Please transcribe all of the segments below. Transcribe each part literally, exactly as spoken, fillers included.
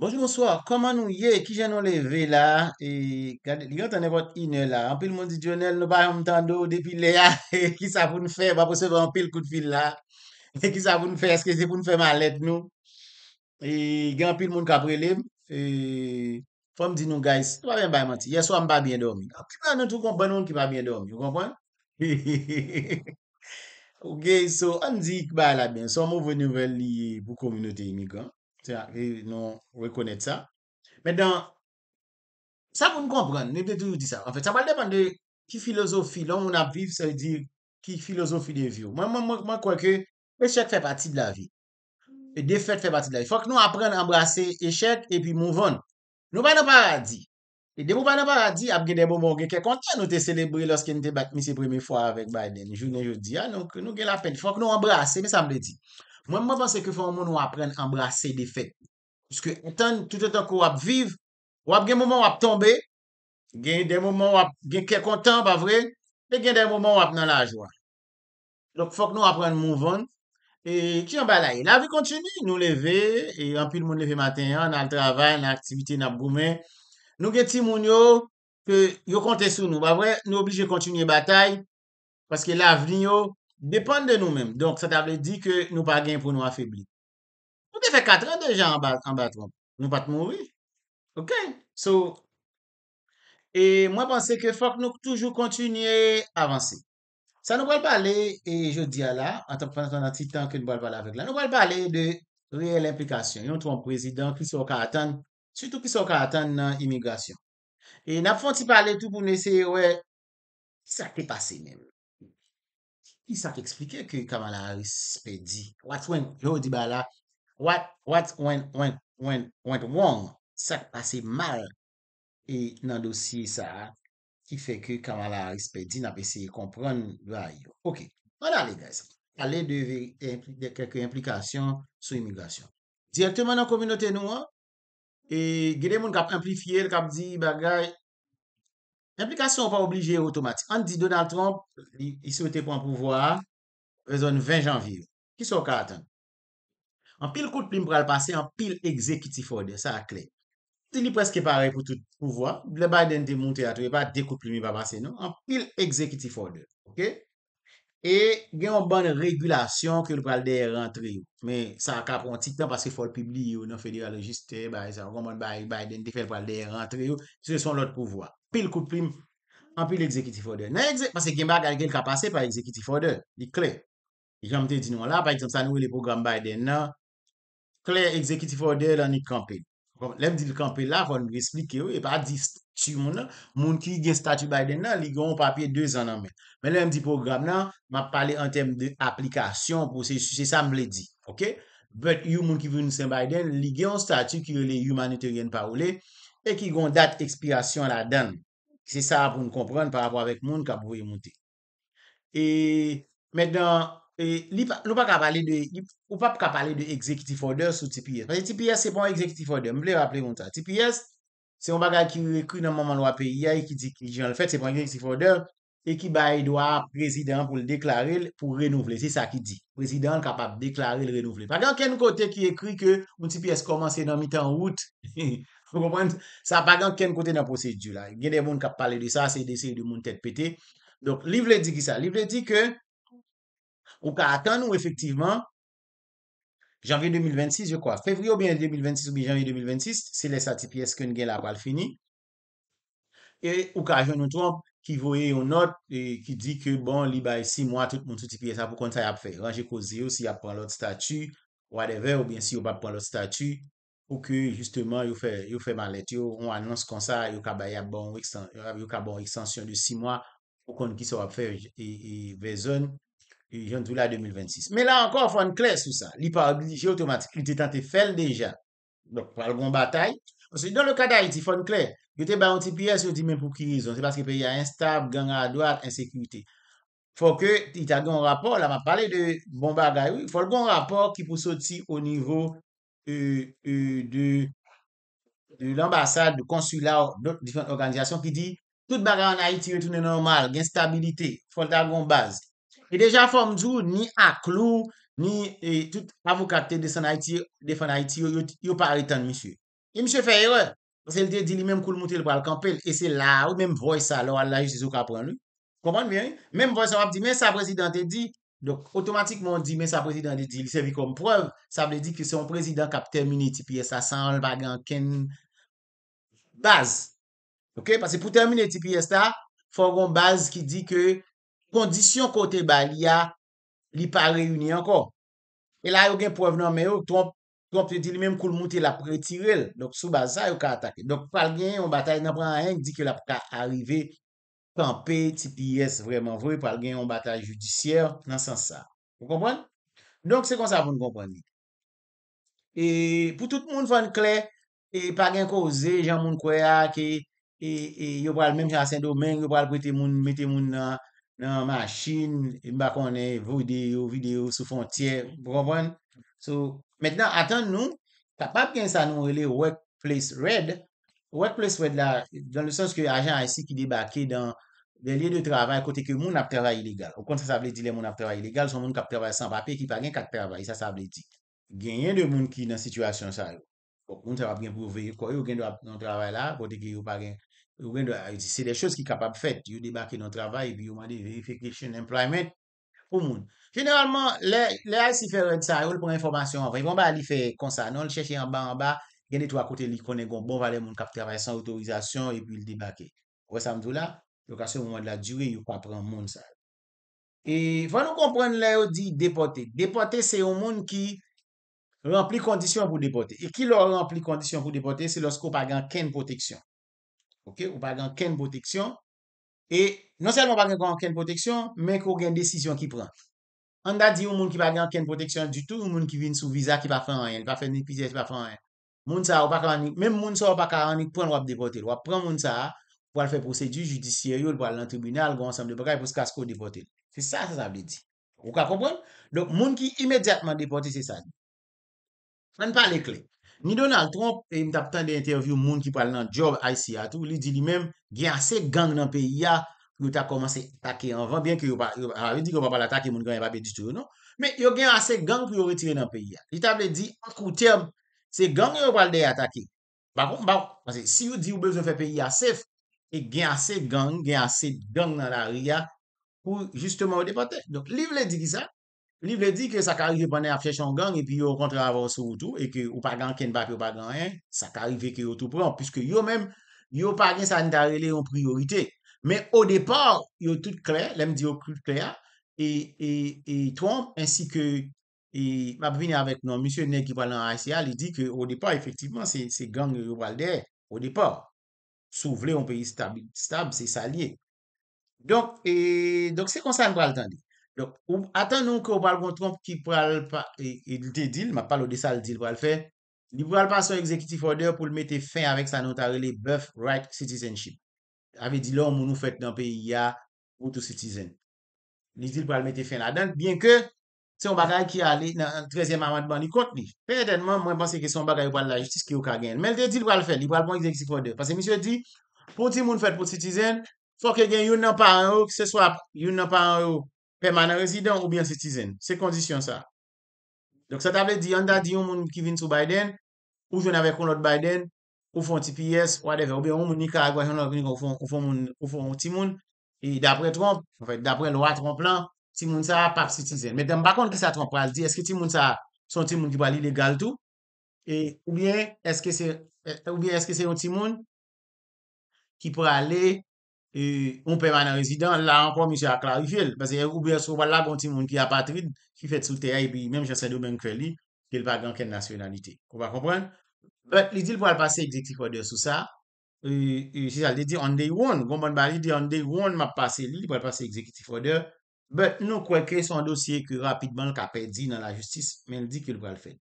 Bonjour, bonsoir. Comment nous y est? Qui j'ai nous levé là? Et quand il y a un inné là, en pile mon ditionnel, nous pas entendre depuis là. Qui ça vous nous faire? Pas possible en pile coup de fil là. Et qui ça vous nous faire? Est-ce que c'est pour nous faire malade nous? Et grand pile monde caprelé. Et faut me dire nous guys, pas bien pas mentir. Hier soir, on pas bien dormi. Après nous tout comprendre monde qui pas bien dormi, vous comprenez? OK, so on dit que bah là bien, sont mauvaise nouvelle liée pour communauté immigrant. Et non, reconnaître ça. Maintenant, ça pour nous comprendre, nous devons toujours dire ça. En fait, ça va dépendre de qui philosophie l'on a vivre, ça veut dire qui philosophie de vie. Moi, moi, moi, moi, quoi que l'échec fait partie de la vie. Et défaite fait partie de la vie. Il faut que nous apprenions à embrasser l'échec et puis move on. Nous ne sommes pas dans le paradis. Et dès que nous ne sommes pas dans le paradis, nous avons des bonbons qui sont contents de nous célébrer lorsqu'ils nous battent ces premières fois avec Biden. Je vous dis, donc nous avons la peine. Il faut que nous embrassions, mais ça me le dit. Moi, je pense que faut nous apprendre à embrasser des faits. Parce que tout le temps qu'on vivre, on a des moments où on tombe, on a des moments où on est content, pas vrai, et on a des moments où on est dans la joie. Donc, il faut que nous apprenions à move on. Et qui en bas là? La vie continue, nous lever, et en plus, le monde lever matin, on a le travail, on a l'activité, on a le gourmet. Nous avons des petits gens qui comptent sur nous, pas vrai, nous sommes obligés de continuer la bataille, parce que l'avenir, dépend de nous-mêmes. Donc, ça veut dire que nous pas gain pour nous affaiblir. Nous avons fait quatre ans déjà en bas, en bas Trump. Nous pas de mourir. OK? So, et moi, je pense que faut que nous toujours continuer à avancer. Ça nous va parler, et je dis à là, en tant que pendant un petit temps que nous va parler avec là, nous va parler de réelle implication. Nous avons un président qui s'en attend, surtout qui s'en attend dans l'immigration. Et nous avons parler tout pour nous essayer, ouais, ça qui est passé même. Qui ça t'expliquait que Kamala Harris dit what went l'autre dit là what what went went went went wrong, ça passé mal et dans le dossier ça qui fait que Kamala Harris dit n'a pas essayé de comprendre là. OK, voilà les gars, aller de, de quelques implications sur l'immigration directement dans la communauté nous hein? Et il y a des gens qui ont amplifié qui ont dit bagay. L'implication n'est pas obligée automatique. On dit Donald Trump, il souhaitait prendre pouvoir, raison vingt janvier. Qui sont attendre? En pile coup de plume pour le passer, en pile exécutif order, ça a clé. C'est presque pareil pour tout pouvoir. Le Biden est monté à tout, il n'y a pas de coup de plume, il va passer, non? En pile exécutif order. OK? Et il y a une bonne régulation que le Biden rentre. Mais ça a pris un petit temps parce qu'il faut le publier dans le fédéral registré, ça a vraiment Biden fait le Biden rentrer. Ce sont l'autre pouvoir. Pile coup de prime, en pile l'exécutif order. Parce que Gimba a quelqu'un qui a passé par l'exécutif order. Il clé. Il a dit non là, par exemple, ça nous est le programme Biden. Clé, exécutif order, là, il campé. L'homme dit le campé là, il faut nous expliquer. Et pas dire statut, mon monde qui a un statut Biden, il a un papier deux ans en main. Mais l'homme dit programme là, je vais parler en termes d'application, processus, c'est ça, je me l'ai dit. OK? Mais il y a un monde qui veut nous saint Biden, il a un statut qui est les humanitarian parolé. Et qui ont date d'expiration là-dedans. C'est ça pour nous comprendre par rapport avec le monde qui a voulu monter. Et maintenant, nous ne pouvons pas parler de executive order sur T P S. Parce que T P S, ce n'est pas un executive order. Je voulais rappeler mon ça. T P S, c'est un bagage qui est écrit dans le moment de la pays et qui dit que le fait, ce n'est pas un executive order et qui baille droit président pour le déclarer, pour renouveler. C'est ça qui dit. Le président est capable de déclarer le renouveler. Par contre, quel côté qui écrit que mon T P S commence dans le mi-temps août. Vous comprenez? Ça n'a pas grand quel côté dans la procédure là. Il y a des gens qui parlent de ça, c'est des séries de monde tête pété. Donc, livre le dit qui ça? Livre le dit que, ou qu'à attendre effectivement, janvier deux mille vingt-six, je crois, février ou bien deux mille vingt-six ou bien janvier deux mille vingt-six, c'est les T P S que nous avons là pour finir. Et ou qu'à nous trompe qui voyait une note et qui dit que bon, il y a six mois, tout le monde sous T P S pour qu'on ça y a fait. Ranger causé aussi, il y a pas l'autre statut, whatever, ou bien si on ne prend pas l'autre statut. Ou que justement, il fait, il fait mal, on annonce comme ça, il y a une extension de six mois pour qu'on qui soit fait et version janvier deux mille vingt-six. Mais là encore, il faut une clé sur ça. Il n'est pas obligé automatique. Il était tenté de faire déjà. Donc, par une bataille. Parce que dans le cas d'Haïti, il faut une clé. Il était un petit pièce, il dit, mais pour qui raison? C'est parce que le pays est instable, gang à droite, insécurité. Faut que, il y a un rapport, là, on va parler de bon bagage. Il faut un rapport qui peut sortir au niveau. Euh, euh, de, de l'ambassade, du consulat, d'autres différentes organisations qui dit tout bagarre en Haïti retourne normal, gain stabilité, faut d'avoir une base. Et déjà, forme du ni à clou, ni eh, tout avocat qui descend Haïti, défend Haïti, il n'y a pas de monsieur. Il me fait erreur. Parce qu'il te dit lui-même qu'il monte le bras le campel. Et c'est là où même voix ça, alors la justice ou qu'apprend lui. Comprends bien? Même voix ça, on dit, mais sa président te dit. Donc, automatiquement, on dit, mais sa président te dit, il servit comme preuve. Ça veut dire que c'est un président qui a terminé T P S A sans le bagan ken base. OK? Parce que pour terminer T P S A, il faut avoir une base qui dit que condition côté balia, il n'est pas réuni encore. Et là, il y a une preuve, non, mais Trump, Trump te dit lui-même qu'il monte la retiré. Donc, sous base, ça, il a attaqué. Donc, par le on bataille, n'a pas rien qui dit que la arrivé camper T P S vraiment vrai. Par le on bataille judiciaire, dans ce sens-là. Vous comprenez? Donc, c'est comme ça pour nous comprendre. Et pour tout le monde, il faut être clair, et pas de cause, j'en moun koya qui. Et yo pral même à Saint-Domingue, yo pral prete moun, mette moun nan nan machine, m'ba konne vidéo vidéo sous frontière, vous comprenez? So maintenant attend nous, capable gen ça nous relé workplace red, workplace red là dans le sens que agent haïtien qui débarqué dans des lieux de travail côté que moun a travail illégal. Au contraire ça veut dire les moun a travail illégal, son moun qui travaille sans papier qui pas gen quatre travail, ça ça veut dire. Genyen de moun qui dans situation ça yo. Donc moun ça va bien prouver quoi yo gen doit dans travail là côté que yo pas gen. C'est des choses qui sont capables de faire. Vous débarquez dans le travail, vous demandez verification, employment pour le monde. Généralement, les Haïtiens font ça, ils prennent information. Ils vont aller faire comme ça, ils cherchent en bas, en bas, ils ont des trois côtés, ils connaissent bon, ils vont travailler sans autorisation et puis ils débarquent. Vous voyez ça, là, donc à ce moment de la durée, ils ne prennent pas le monde. Et il faut nous comprendre, là, on dit déporter. Déporter, c'est un monde qui remplit conditions pour déporter. Et qui leur remplit conditions pour déporter, c'est lorsqu'on n'a pas aucune protection. OK, ou pas gagne aucune protection et non seulement pas gagne aucune protection mais qu'on gagne décision qui prend. On a dit au monde qui pas gagne aucune protection du tout, au monde qui vient sous visa qui pas faire rien, pas faire ni pièce, pas faire rien. Monde ça ou pas même monde ça ou pas caranique prendre ou déporter, ou prendre monde ça pour faire procédure judiciaire, pour aller dans tribunal, pour ensemble de bagaille pour se casser ou déporter. C'est ça ça ça veut dire. Vous comprenez? Donc monde qui immédiatement déporté c'est ça. On parle les clés. Ni Donald Trump, et il a des interviews de monde qui parle dans job ici à tout, il dit lui-même, il y a assez de gangs dans le pays, il a commencé à attaquer en vain, bien que il avait dit qu'on ne va pas l'attaquer, il n'y a pas du tout, non? Mais il y a assez de gangs pour retirer dans le pays. Il a dit, en court terme, c'est gangs qui va l'attaquer. Par contre, si vous dites que vous avez besoin de faire pays à safe, il y a assez de gangs, il y a assez de gangs dans la ria pour justement déporter. Donc, il veut dire ça. Il veut dire que ça arrive pendant la fièche en gang et puis au contraire avant sur tout et que ou pas gang ken papier ou pas gang rien ça arrive que tout prend puisque yo même yo pas gang ça n'arrêter en priorité mais au départ yo tout clair l'aime dire tout clair et et et Trump ainsi que et m'a venir avec non monsieur Ney qui parle en Haïtia il dit que au départ effectivement c'est c'est gang yo parle derrière au départ s'ouvler un pays stable stable c'est ça lié donc et donc c'est comme ça on va attendre. Donc, attendons que le Trump qui parle pas, il te dit, il m'a parlé de ça, il dit, il va le faire. Il va le passer son executive order pour le mettre fin avec sa notarié, les birthright citizenship. Il avait dit, l'homme nous fait dans le pays, il y a auto citizen. Il dit, il va le mettre fin là-dedans, bien que c'est un bagage qui est allé dans le treizième amendement du compte. Certainement, moi, je pense que c'est un bagage qui va la justice qui est au cas gain. Mais il te dit, il va le faire, il va le prendre executive order. Parce que monsieur dit, pour tout le monde fait pour citizen, il faut que quelqu'un n'en parle pas, que ce soit, il n'en parle pas. Permanent résident ou bien citizen. C'est condition ça. Donc, ça t'avait dit, on a dit, on qui vient sous Biden, ou je n'avais qu'on l'autre Biden, ou font T P S, whatever, ou bien on Nicaragua, ou font Timoun, et d'après Trump, en fait, d'après loi Trump là, Timoun ça, pas citizen. Mais d'un par contre, qui ça Trump va dire, est-ce que Timoun ça, son Timoun qui va l'illégal tout, et ou bien est-ce que c'est, ou bien est-ce que c'est un Timoun qui peut aller et on permanent résident, là encore, monsieur a clarifié. Parce que ou bien sur là, bon, monde qui est apatride, qui fait sous terre, et puis même je sais de même qu'il n'a pas grand quelle nationalité. Vous comprenez? Il dit qu'il va passer exécutif order sur ça. Si ça le dit, on day one, bon, bon, il dit on day one, m'a passé, il va passer exécutif order. Mais nous, quoi que son dossier que rapidement le cap dit dans la justice, mais il dit qu'il va le faire.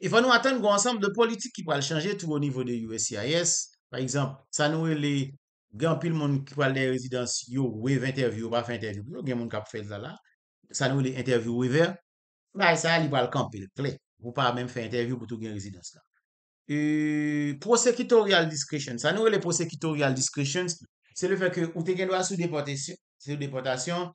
Il faut nous attendre un ensemble de politiques qui vont changer tout au niveau de U S C I S. Par exemple, ça nous est les. Gan pile monde qui parle des résidences yo wè interview pas fait interview gen monde k'ap fait ça là ça nous les interview ouvert là ça il parle camper clé ou pas même faire interview pour tout gen résidence là euh prosecutorial discretion ça nous les prosecutorial discretion c'est le fait que ou te gen droit sous déportation sous déportation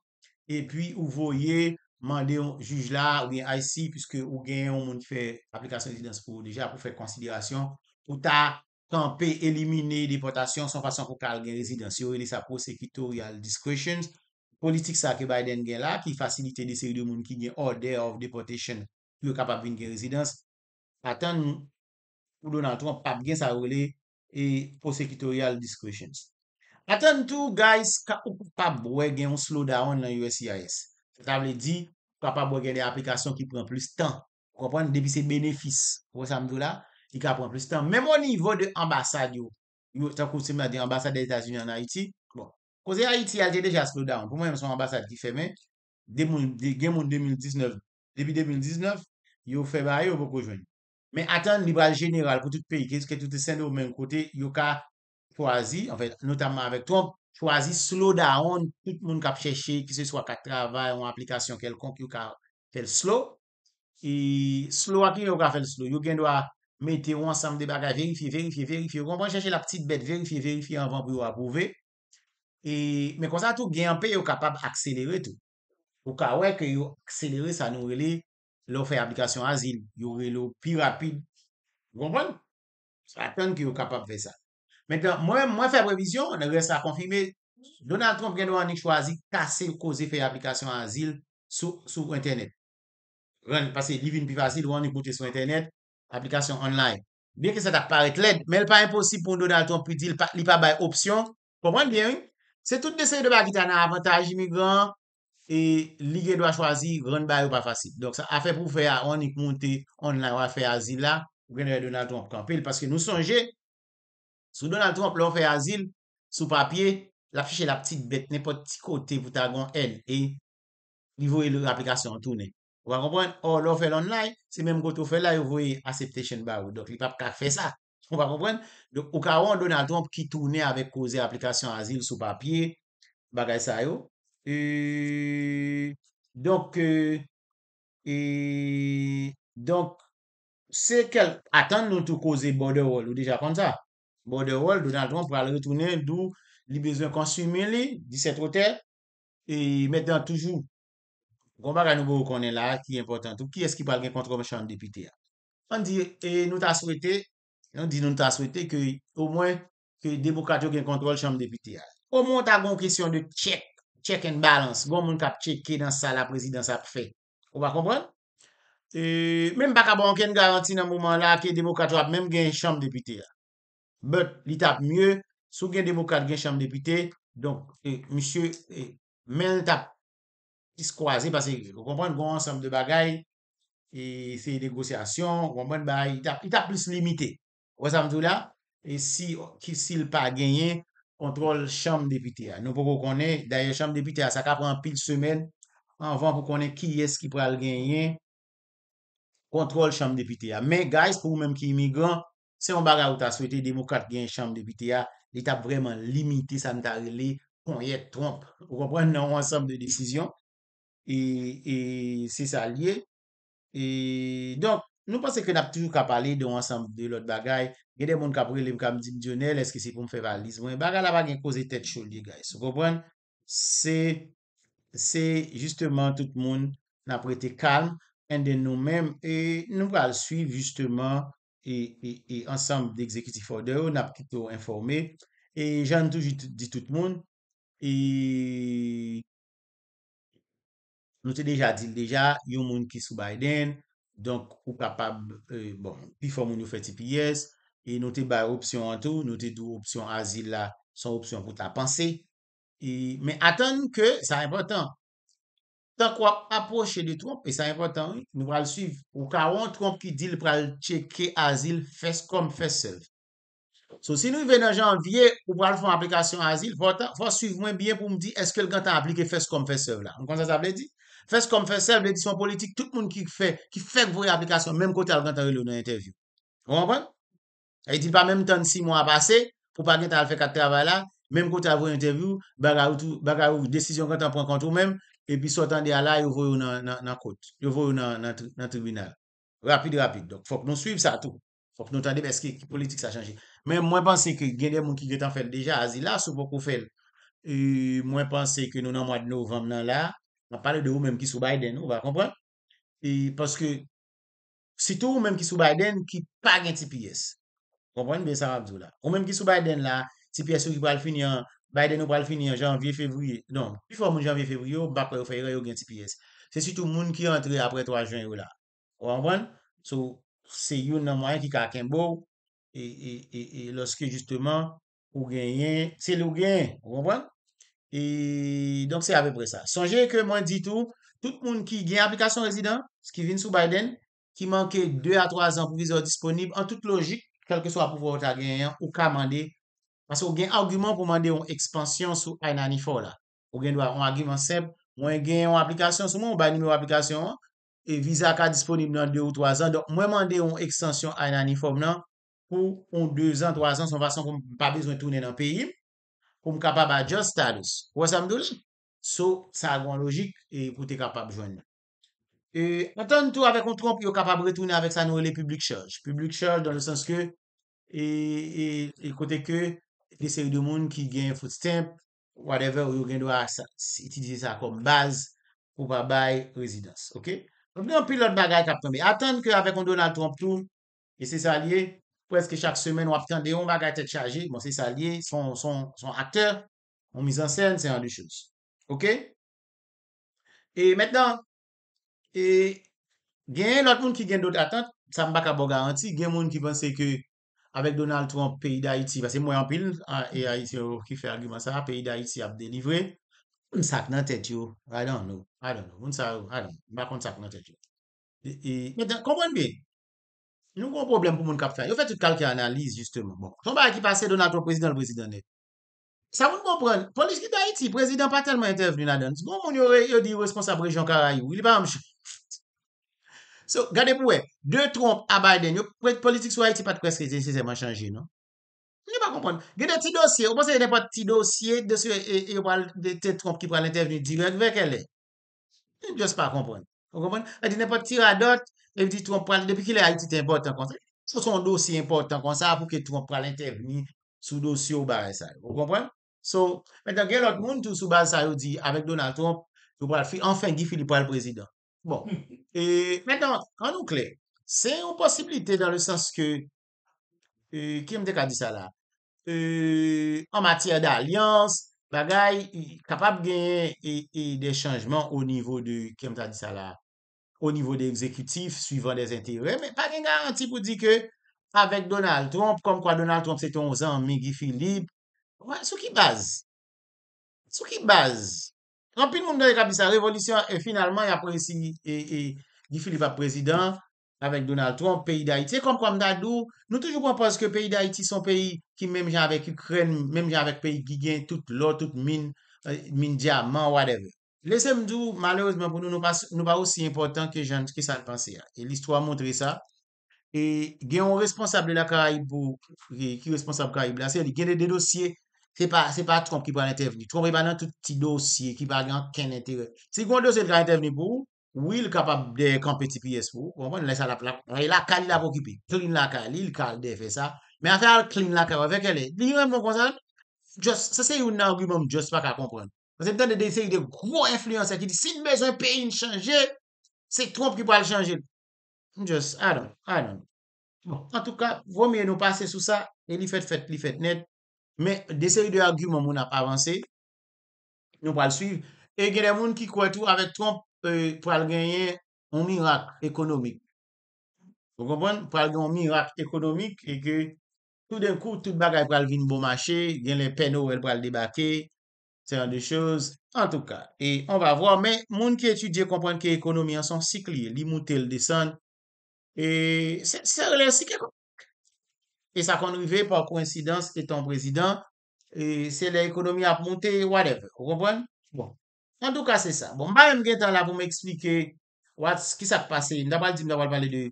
et puis ou voyez mandé un juge là ou bien I C puisque ou gen un monde qui fait application résidence pour déjà pour faire considération ou ta camper éliminer déportation son façon pour qu'elle gagne résidence yo et ça prosecutorial discretions politique ça que Biden gagne là qui facilite des séries de monde qui gagne order of deportation qui est capable de gagne résidence attendre pour Donald Trump pas gagne ça relé et prosecutorial discretions attendre tout guys capable ouais gagne un slow down dans U S C I S ça veut dire capable gagne des applications qui prend plus temps comprendre depuis ses bénéfices pour ça me là il prend plus de temps. Même au niveau de l'ambassade, tant que c'est l'ambassade des États-Unis en Haïti, bon, cause Haïti a déjà slow down. Pour moi, c'est une ambassade qui fait, mais depuis deux mille dix-neuf, il fait barrer beaucoup de jeunes. Mais attendre l'Ibral général pour tout le pays, qu'est-ce que tout est au même côté, il a choisi, en fait, notamment avec Trump, choisi slow down, tout le monde qui a cherché, que ce soit qui travaille ou une application quelconque, il a fait slow. Et slow, qui a fait slow, il doit mettez ensemble des bagages, vérifiez, vérifiez, vérifiez. On va chercher la petite bête, vérifiez, vérifiez avant pour approuver. Et mais comme ça tout gain pays est capable accélérer tout. Au cas où que yo accélérer ça nous relé l'offre application asile, yo relé plus rapide. Vous comprenez? Ça attend que yo capable faire ça. Maintenant moi moi faire prévision, on reste à confirmer Donald Trump gain doit choisi casser causer faire application asile sur sur internet. Parce que livin plus facile on écouter sur internet. Application online. Bien que ça t'apparaît laid, mais il n'est pas impossible pour Donald Trump de dire qu'il n'y a pas d'option. Comprenez bien, oui? C'est toute des séries de bagages qui ont un avantage immigrant et l'I G doit choisir grande bail ou pas facile. Donc, ça a fait pour faire, on y monter online, on a fait asile là, ou bien Donald Trump campé. Parce que nous songez, sous Donald Trump, l'on fait asile, sous papier, l'affiche la petite bête, n'importe petit côté, vous avez un N et niveau et l'application tournée. Vous comprenez? Oh, l'on fait l'online, c'est même quand on fait là, vous voyez acceptation barou. Donc, il n'y a pas fait ça. Vous comprenez? Donc, au cas où on Donald Trump qui tournait avec cause application asile sous papier, bagay sa yo. Euh, donc, euh, et, donc, c'est qu'elle attend nous tout cause border wall. Ou déjà comme ça. Border wall, Donald Trump va le retourner d'où il a besoin de consommer, dix-sept hôtels, et maintenant toujours. Gon baga nou konnen la qui est important tout qui est-ce qui parle contre le chambre député on dit et nous t'a souhaité on dit nous t'a souhaité que au moins que démocrate gagne contrôle chambre député au moins t'a gon question de check check and balance gon moun k'ap checker dans ça la présidence a fait on va comprendre et même pas bon aucune garantie dans moment là que démocrate a même gagne chambre député mais il tape mieux sous gagne démocrate gagne chambre député donc monsieur mais t'a se croiser parce que vous comprenez un ensemble de bagailles et ces négociations, vous comprenez, il t'a plus limité. Vous savez là, et si s'il pas gagné, contrôle chambre député. Nous pouvons connaître, d'ailleurs, chambre député, ça prend pile semaine avant pour connaître qui est-ce qui pourra le gagner. Contrôle chambre député. Mais, guys, pour vous-même qui immigrant, c'est un bagage où tu as souhaité démocrate gagner chambre député, il t'a vraiment limité, ça ne t'a relé, qu'on y est Trump. Vous comprenez, un ensemble de décisions. Et, et c'est ça lié. Et donc, nous pensons que nous avons toujours qu'à parler de l'ensemble de l'autre bagaille. Il y a des gens qui ont dit que je suis Lionel, est-ce que c'est pour me faire valise? Mais bagaille là-bas, il y a causé tête chaude, les gars. Vous comprenez? C'est justement tout le monde n'a prêté calme, un de nous-mêmes, et nous allons suivre justement et, et, et ensemble d'exécutifs order, nous avons plutôt informé. Et j'en ai toujours dit tout le monde. Et. Nous t'ai déjà dit déjà, il y a un monde qui est sous Biden, donc ou capable, euh, bon, puis faut nous faire T P S, et nous t'ai ba option en tout, nous t'ai deux options asile là, sont options pour ta pensée. Et, mais attendre que, c'est important, tant qu'on approche de Trump, et c'est important, oui, nous allons le suivre. Ou quand on Trump qui dit qu'il va le checker asile, fais comme fais self. So, si nous venons en janvier, ou allons faire une application asile, il faut suivre moi bien pour me dire, est-ce que le gars t'a appliqué fais comme fais self là? Comment ça ça veut dire? Fais comme fait self l'édition politique, tout le monde qui fait, qui fait vos applications, même côté à l'entendre dans l'interview. Vous comprenez? Il dit pas même temps de six mois à passer, pour pas qu'il fait quatre travail là, même côté à vos interviews, bagarre ou décision quand on prend compte ou même, et puis sortant de là, vous voyez dans la côte, vous voyez dans le tribunal. Rapide, rapide. Donc, faut que nous suivions ça tout. Faut que nous entendions parce que la politique ça a changé. Mais moi, je pense que il y a des gens qui ont fait déjà, asile là, c'est beaucoup fait. Moi, je pense que nous, dans le mois de novembre, là, on parle de vous-même qui sous Biden, vous va comprendre? Et parce que, c'est tout vous-même qui sous Biden qui pas un T P S. Comprenez bien ça, Abdou là. Ou même qui sous Biden là, si pièce qui va le finir, Biden va le finir en janvier, février. Non, plus fort en janvier, février, on va pas faire une petite pièce. C'est surtout le monde qui entre après trois juin là. Vous comprenez? So, c'est un moyen qui a un beau. Et, et, et, et lorsque justement, ou gagne, c'est le gain. Vous comprenez? Et donc, c'est à peu près ça. Songez que moi, dit tout, tout le monde qui gagne application résident, ce qui vient sous Biden, qui manque deux à trois ans provisoire disponible, en toute logique, quel que soit le pouvoir de gagner, ou qu'à demander. Parce qu'on a un argument pour demander une expansion sur I ninety-four là. On a un argument simple, on a une application, sur moi, on a numéro application, et visa qui est disponible dans deux ou trois ans. Donc, moi, demander une extension I ninety-four là, pour deux ans, trois ans, son façon qu'on n'a pas besoin de tourner dans le pays. Pour me capable adjust status. Ou ça me donne? So, ça a une logique et pour te capable de joindre. Et, attends tout avec un Trump, il est capable de retourner avec sa nouvelle public charge. Public charge dans le sens que, et, et, et côté que, des séries de monde qui gagnent food stamp, whatever, ou ils doivent utiliser ça comme base pour pas bail résidence. Ok? Donc, il y a un pilote bagage qui a tombé. Attendre qu'avec un Donald Trump tout, et c'est ça lié. Presque chaque semaine, on attend des on va être chargé. Bon, c'est ça lié. Son, son, son acteur, en mise en scène, c'est un des choses. OK? Et maintenant, et, il y a l'autre monde qui gagne d'autres attentes. Ça ne m'a pas garanti. Il y a un monde qui pensait que, avec Donald Trump, pays d'Haïti, parce que moi en pile, et Haïti qui fait argument ça, pays d'Haïti a délivré. Ça n'a pas tête. I don't know. I don't know. I don't know. Par contre, ça n'a pas tête. Et maintenant, comprenez bien. Nous avons un problème pour mon capteur. Ils ont fait tout calque analyse, justement. Bon, ton bail qui passait Donald Trump, président, le président net. Ça vous comprendre. Police qui d'Haïti, le président pas tellement intervenu là-dedans. Bon, on aurait dit responsable région Caraïbes. Il est pas un chef. So, regardez pour eux. Deux Trump à Biden. Politique sur Haïti, pas de presque nécessairement changé, non? Vous ne pas comprendre. Il y a des petits dossiers. Vous pensez qu'il n'y a pas de petits dossiers de ce et il parle de Trump qui prend l'intervenu direct vers elle est. Je ne peux pas comprendre. Vous comprenez? Il n'y a pas de petits radotes. Et puis, Trump parle, depuis qu'il est Haïti, c'est important comme ça. C'est un dossier important comme ça pour que Trump parle intervenir sous le dossier au barré ça. Vous comprenez? So, maintenant, il y a l'autre monde tout sous base ça, il dit, avec Donald Trump, il parle, enfin, Guy Philippe est le président. Bon. Et maintenant, en nous clair, c'est une possibilité dans le sens que, euh, qui m'a dit ça là? Euh, en matière d'alliance, bagaille, capable de gagner des changements au niveau de, qui m'a dit ça là? Au niveau des exécutifs, suivant des intérêts, mais pas de garantie pour dire que avec Donald Trump, comme quoi Donald Trump c'est onze ans, Guy Philippe, sous qui base? Sous qui base? En plus, le monde a dit sa révolution, et finalement, il apprécie Guy Philippe à président, avec Donald Trump, pays d'Haïti, comme comme Dadou, nous toujours proposons que pays d'Haïti sont pays qui, même genre avec Ukraine, même genre avec pays qui gagne toute l'or, toute mine, mine diamant, whatever. Laissez-moi dire, malheureusement, pour nous, nous n'est pas aussi important que gens qui s'en pensent. Et l'histoire montre ça. Et il y a un responsable de la Caraïbe, qui est responsable de la Caraïbe, là, c'est qu'il y a des dossiers. Ce n'est pas, pas Trump qui va intervenir. Trump n'est pas dans tout petit dossier qui va avoir aucun intérêt. Si vous avez un dossier qui va intervenir pour vous, oui, il est capable de camper des pièces pour vous. On laisse à la plaque. Il a calé la occupé. Clean la calé, il a fait ça. Mais après, clean la calé avec elle. Il y a un bon conseil. Ça, c'est un argument que je ne peux pas comprendre. Parce que dans des séries de gros influenceurs qui disent si le besoin pays ne changer, c'est Trump qui va le changer. Just, I don't, I don't. Bon, en tout cas, vaut mieux nous passer sous ça et les faites, faites, les faites net. Mais des séries de arguments, on n'a pas avancé. Nous allons le suivre. Et il y a des gens qui croient tout avec Trump euh, pour gagner un miracle économique. Vous comprenez? Pour gagner un miracle économique et que tout d'un coup, tout le bagage va venir bon marché, il y a les pénaux, elle va le débarquer. C'est une des choses, en tout cas. Et on va voir, mais les gens qui étudient comprennent que l'économie en son cycle, les montées, les descendent. Et c'est le cycle. Et ça qu'on arrive par coïncidence, étant président, et c'est l'économie à monter, whatever. Vous comprenez? Bon. En tout cas, c'est ça. Bon, je vais là pour m'expliquer ce qui s'est passé. Je vais vous parler de ce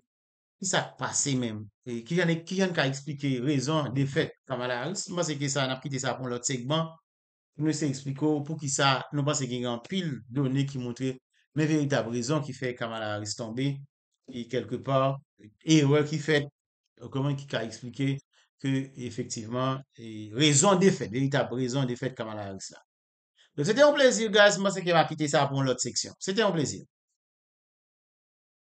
qui s'est passé même. Et qui vient qu'à expliquer raison des faits. Kamala Harris, moi, c'est que ça, on a quitté ça pour l'autre segment. Nous s'expliquons pour qui ça, nous pensons qu'il y a un pile de données qui montrent mes véritables raisons qui fait Kamala Harris tomber et quelque part, erreur qui fait, comment qui a expliqué que, effectivement, raison des faits, véritable raison des faits de Kamala Harris là. Donc, c'était un plaisir, guys. Moi, c'est qu'il va quitter ça pour l'autre section. C'était un plaisir.